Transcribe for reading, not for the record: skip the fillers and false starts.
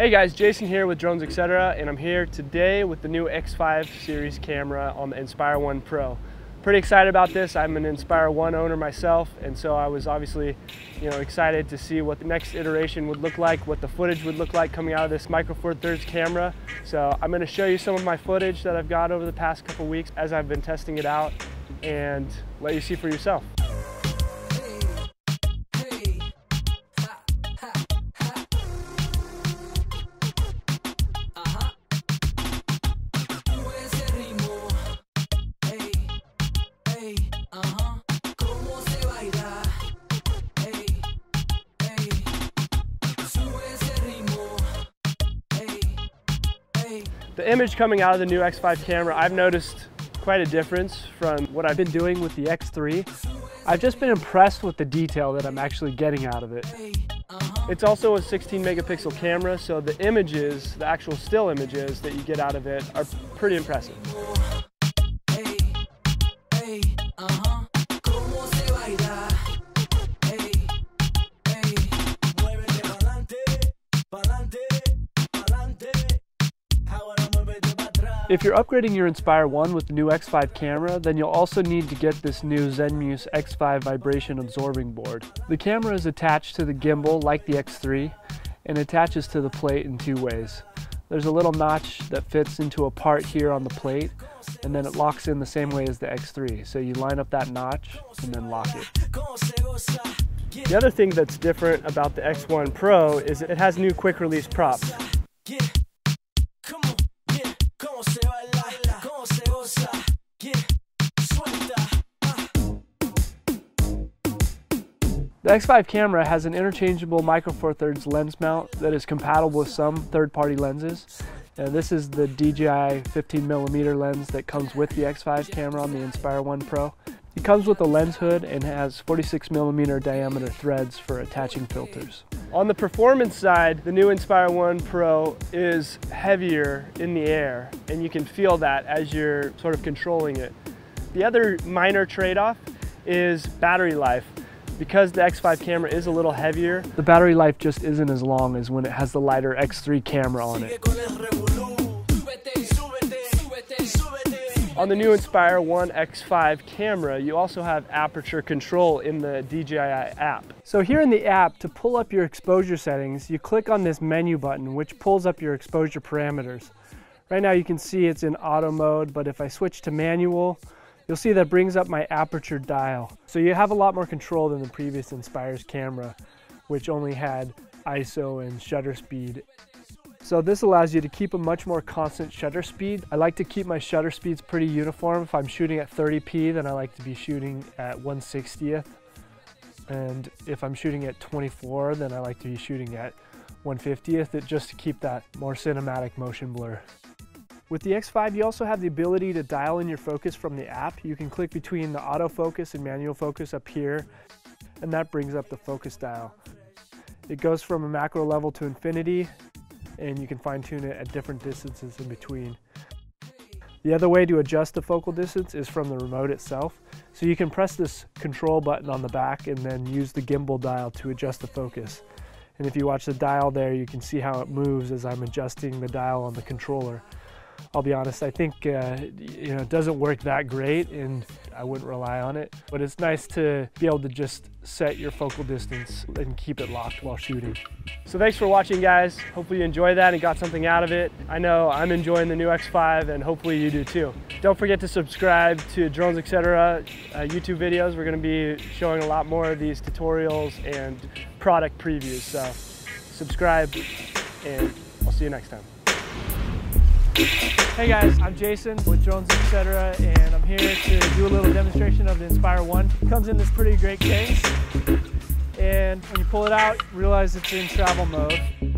Hey guys, Jason here with Drones Etc, and I'm here today with the new X5 series camera on the Inspire 1 Pro. Pretty excited about this. I'm an Inspire 1 owner myself, and so I was obviously, excited to see what the next iteration would look like, what the footage would look like coming out of this Micro Four Thirds camera. So I'm going to show you some of my footage that I've got over the past couple weeks as I've been testing it out, and let you see for yourself. The image coming out of the new X5 camera, I've noticed quite a difference from what I've been doing with the X3. I've just been impressed with the detail that I'm actually getting out of it. It's also a 16 megapixel camera, so the images, the actual still images that you get out of it are pretty impressive. If you're upgrading your Inspire 1 with the new X5 camera, then you'll also need to get this new Zenmuse X5 vibration absorbing board. The camera is attached to the gimbal like the X3 and attaches to the plate in two ways. There's a little notch that fits into a part here on the plate, and then it locks in the same way as the X3. So you line up that notch and then lock it. The other thing that's different about the X1 Pro is it has new quick release props. The X5 camera has an interchangeable Micro Four Thirds lens mount that is compatible with some third-party lenses. And this is the DJI 15mm lens that comes with the X5 camera on the Inspire 1 Pro. It comes with a lens hood and has 46mm diameter threads for attaching filters. On the performance side, the new Inspire 1 Pro is heavier in the air, and you can feel that as you're sort of controlling it. The other minor trade-off is battery life. Because the X5 camera is a little heavier, the battery life just isn't as long as when it has the lighter X3 camera on it. On the new Inspire 1 X5 camera, you also have aperture control in the DJI app. So here in the app, to pull up your exposure settings, you click on this menu button, which pulls up your exposure parameters. Right now you can see it's in auto mode, but if I switch to manual, you'll see that brings up my aperture dial. So you have a lot more control than the previous Inspire's camera, which only had ISO and shutter speed. So this allows you to keep a much more constant shutter speed. I like to keep my shutter speeds pretty uniform. If I'm shooting at 30p, then I like to be shooting at 1/60th. And if I'm shooting at 24, then I like to be shooting at 1/50th, just to keep that more cinematic motion blur. With the X5, you also have the ability to dial in your focus from the app. You can click between the autofocus and manual focus up here, and that brings up the focus dial. It goes from a macro level to infinity, and you can fine-tune it at different distances in between. The other way to adjust the focal distance is from the remote itself. So you can press this control button on the back and then use the gimbal dial to adjust the focus. And if you watch the dial there, you can see how it moves as I'm adjusting the dial on the controller. I'll be honest, I think it doesn't work that great, and I wouldn't rely on it. But it's nice to be able to just set your focal distance and keep it locked while shooting. So thanks for watching, guys. Hopefully you enjoyed that and got something out of it. I know I'm enjoying the new X5, and hopefully you do too. Don't forget to subscribe to Drones Etc. YouTube videos. We're going to be showing a lot more of these tutorials and product previews. So subscribe, and I'll see you next time. Hey guys, I'm Jason with Drones Etc, and I'm here to do a little demonstration of the Inspire 1. It comes in this pretty great case, and when you pull it out, realize it's in travel mode.